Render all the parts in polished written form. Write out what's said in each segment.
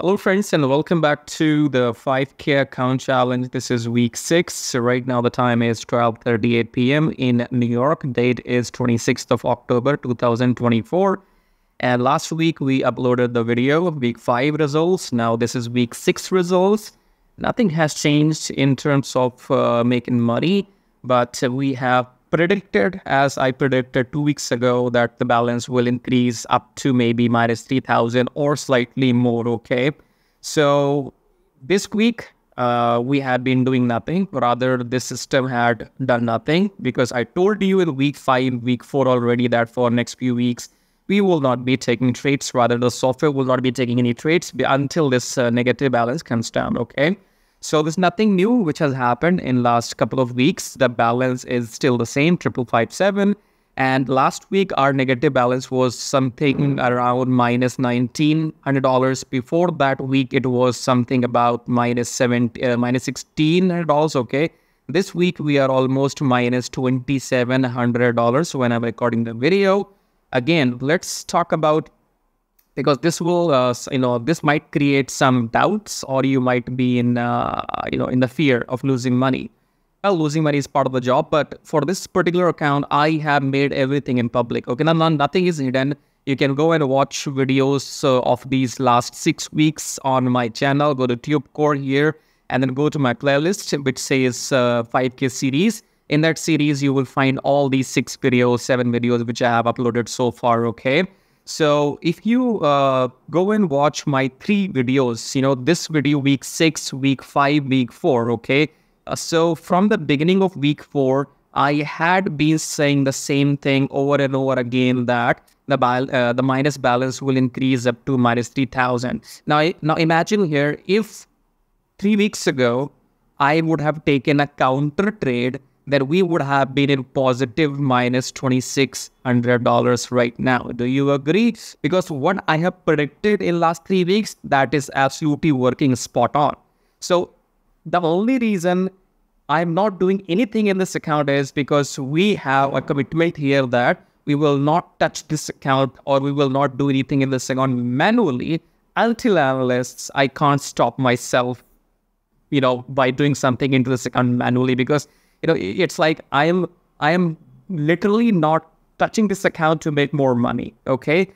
Hello friends and welcome back to the 5K account challenge. This is week 6. So right now the time is 12:38 p.m. in New York. Date is 26th of October 2024. And last week we uploaded the video of week 5 results. Now this is week 6 results. Nothing has changed in terms of making money, but we have predicted, as I predicted 2 weeks ago, that the balance will increase up to maybe minus 3,000 or slightly more. Okay, so this week we had been doing nothing, rather this system had done nothing, because I told you in week 5, week 4 already that for next few weeks we will not be taking trades, rather the software will not be taking any trades until this negative balance comes down. Okay, so there's nothing new which has happened in last couple of weeks. The balance is still the same, 5557. And last week, our negative balance was something around minus $1,900. Before that week, it was something about minus $1,600, okay? This week, we are almost minus $2,700 when I'm recording the video. Again, let's talk about, because this will, this might create some doubts, or you might be in, in the fear of losing money. Well, losing money is part of the job, but for this particular account, I have made everything in public. Okay, nothing is hidden. You can go and watch videos of these last 6 weeks on my channel. Go to TubeCore here, and then go to my playlist, which says 5K series. In that series, you will find all these 7 videos, which I have uploaded so far. Okay. So if you go and watch my 3 videos, this video, week 6, week 5, week 4, okay? So from the beginning of week 4, I had been saying the same thing over and over again, that the minus balance will increase up to minus 3,000. Now imagine here, if 3 weeks ago, I would have taken a counter trade, that we would have been in positive minus $2,600 right now. Do you agree? Because what I have predicted in last 3 weeks, that is absolutely working spot on. So the only reason I'm not doing anything in this account is because we have a commitment here that we will not touch this account, or we will not do anything in this account manually until analysts. I can't stop myself, by doing something into this account manually, because it's like I am literally not touching this account to make more money. Okay,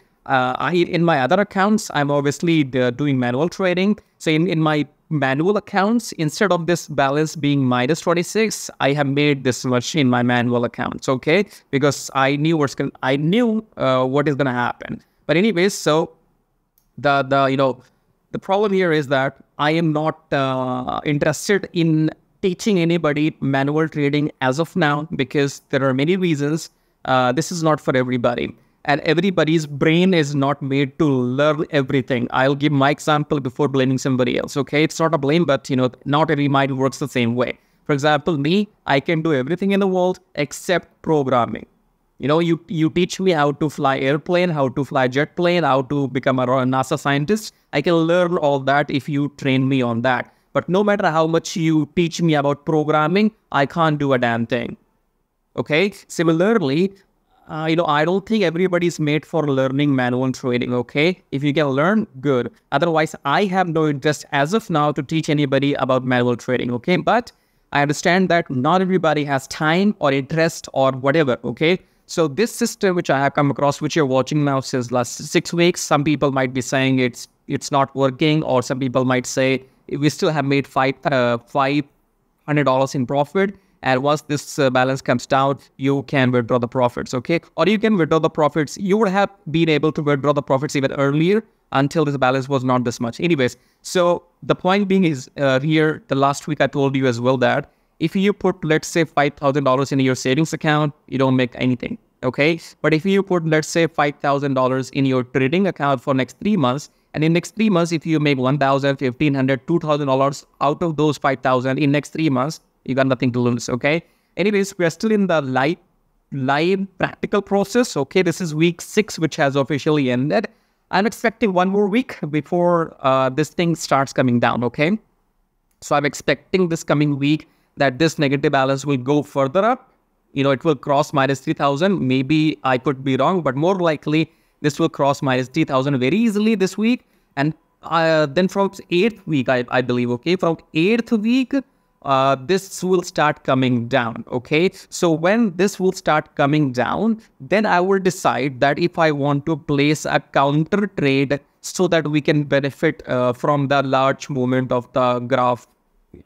in my other accounts, I'm obviously doing manual trading. So in my manual accounts, instead of this balance being minus 26, I have made this much in my manual accounts. Okay, because I knew what is gonna happen. But anyways, so the problem here is that I am not interested in teaching anybody manual trading as of now, because there are many reasons. This is not for everybody, and everybody's brain is not made to learn everything. I'll give my example before blaming somebody else. Okay, it's not a blame, but not every mind works the same way. For example, me, I can do everything in the world except programming. You teach me how to fly airplane, how to fly jet plane, how to become a NASA scientist. I can learn all that if you train me on that. But no matter how much you teach me about programming, I can't do a damn thing. Okay? Similarly, I don't think everybody's made for learning manual trading. Okay? If you can learn, good. Otherwise, I have no interest as of now to teach anybody about manual trading. Okay? But I understand that not everybody has time or interest or whatever. Okay? So this system which I have come across, which you're watching now since last 6 weeks, some people might be saying it's not working, or some people might say, we still have made $500 in profit, and once this balance comes down, you can withdraw the profits, okay? Or you can withdraw the profits. You would have been able to withdraw the profits even earlier, until this balance was not this much. Anyways, so the point being is, here, the last week I told you as well that if you put, let's say, $5,000 in your savings account, you don't make anything, okay? But if you put, let's say, $5,000 in your trading account for next 3 months, and in next 3 months, if you make $1,000, $1,500, $2,000 out of those $5,000 in next 3 months, you got nothing to lose, okay? Anyways, we are still in the live practical process, okay? This is week 6, which has officially ended. I'm expecting one more week before this thing starts coming down, okay? So I'm expecting this coming week that this negative balance will go further up. It will cross minus 3,000. Maybe I could be wrong, but more likely, this will cross minus 3,000 very easily this week, and then from 8th week, I believe, okay, from 8th week, this will start coming down, okay? So when this will start coming down, then I will decide that if I want to place a counter trade so that we can benefit from the large movement of the graph.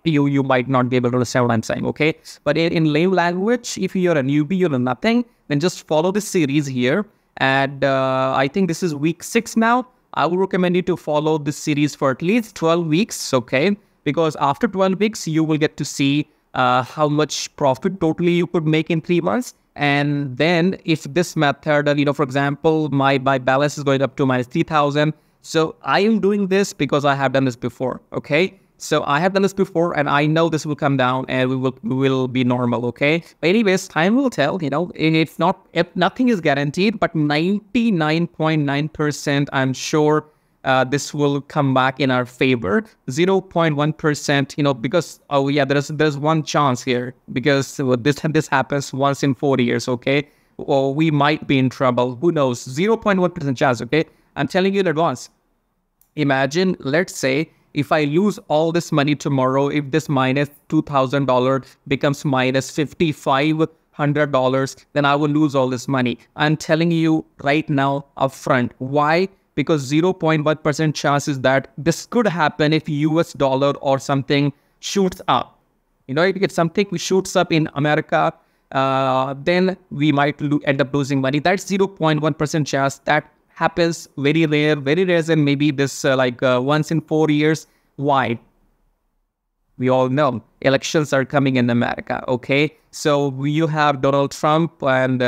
You might not be able to understand what I'm saying, okay? But in lame language, if you're a newbie, you're nothing, then just follow this series here. And I think this is week 6 now. I would recommend you to follow this series for at least 12 weeks, okay? Because after 12 weeks, you will get to see how much profit totally you could make in 3 months. And then if this method, you know, for example, my balance is going up to minus 3,000. So I am doing this because I have done this before, okay? So I have done this before, and I know this will come down, and we will be normal, okay? But anyways, time will tell, you know, it's not, nothing is guaranteed, but 99.9%, I'm sure this will come back in our favor. 0.1%, you know, because, oh yeah, there's one chance here, because this happens once in 4 years, okay? Or we might be in trouble, who knows? 0.1% chance, okay? I'm telling you in advance. Imagine, let's say, if I lose all this money tomorrow, if this minus $2,000 becomes minus $5,500, then I will lose all this money. I'm telling you right now upfront. Why? Because 0.1% chances that this could happen if US dollar or something shoots up. You know, if something shoots up in America, then we might end up losing money. That's 0.1% chance. That happens very rare, and maybe this once in 4 years. Why? We all know elections are coming in America, okay? So you have Donald Trump and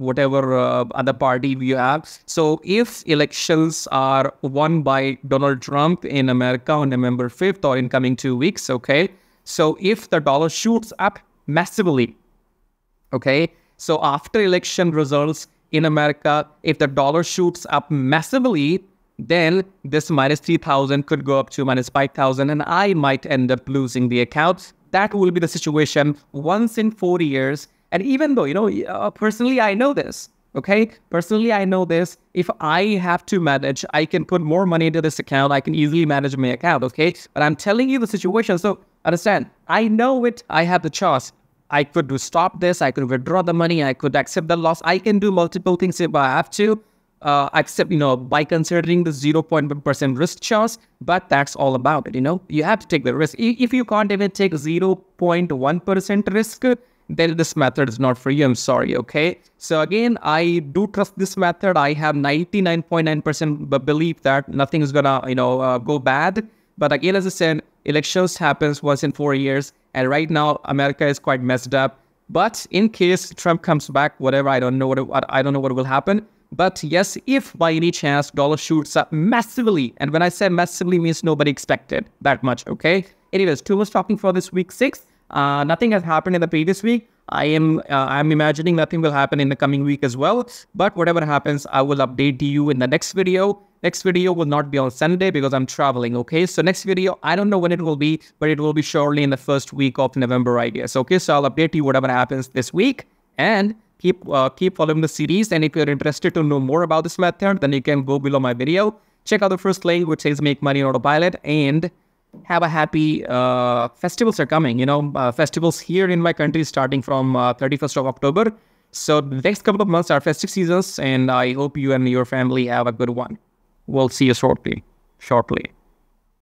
whatever other party you have. So if elections are won by Donald Trump in America on November 5th or in coming 2 weeks, okay? So if the dollar shoots up massively, okay? So after election results, in America, if the dollar shoots up massively, then this minus 3,000 could go up to minus 5,000, and I might end up losing the account. That will be the situation once in 4 years. And even though, you know, personally, I know this, okay? Personally, I know this. If I have to manage, I can put more money into this account. I can easily manage my account, okay? But I'm telling you the situation. So understand, I know it. I have the choice. I could stop this, I could withdraw the money, I could accept the loss. I can do multiple things if I have to, except, you know, by considering the 0.1% risk chance, but that's all about it, you know. You have to take the risk. If you can't even take 0.1% risk, then this method is not for you, I'm sorry, okay? So again, I do trust this method. I have 99.9% belief that nothing is gonna, you know, go bad. But again, as I said, elections happens once in 4 years. And right now, America is quite messed up. But in case Trump comes back, whatever, I don't know what will happen. But yes, if by any chance dollar shoots up massively, and when I say massively means nobody expected that much, okay? Anyways, too much talking for this week 6. Nothing has happened in the previous week. I'm imagining nothing will happen in the coming week as well. But whatever happens, I will update you in the next video. Next video will not be on Sunday because I'm traveling, okay? So next video, I don't know when it will be, but it will be surely in the first week of November, I guess, okay? So I'll update you whatever happens this week, and keep following the series. And if you're interested to know more about this method, then you can go below my video. Check out the first link, which says Make Money in Autopilot, and have a happy festivals are coming, you know, festivals here in my country starting from 31st of October. So the next couple of months are festive seasons, and I hope you and your family have a good one. We'll see you shortly.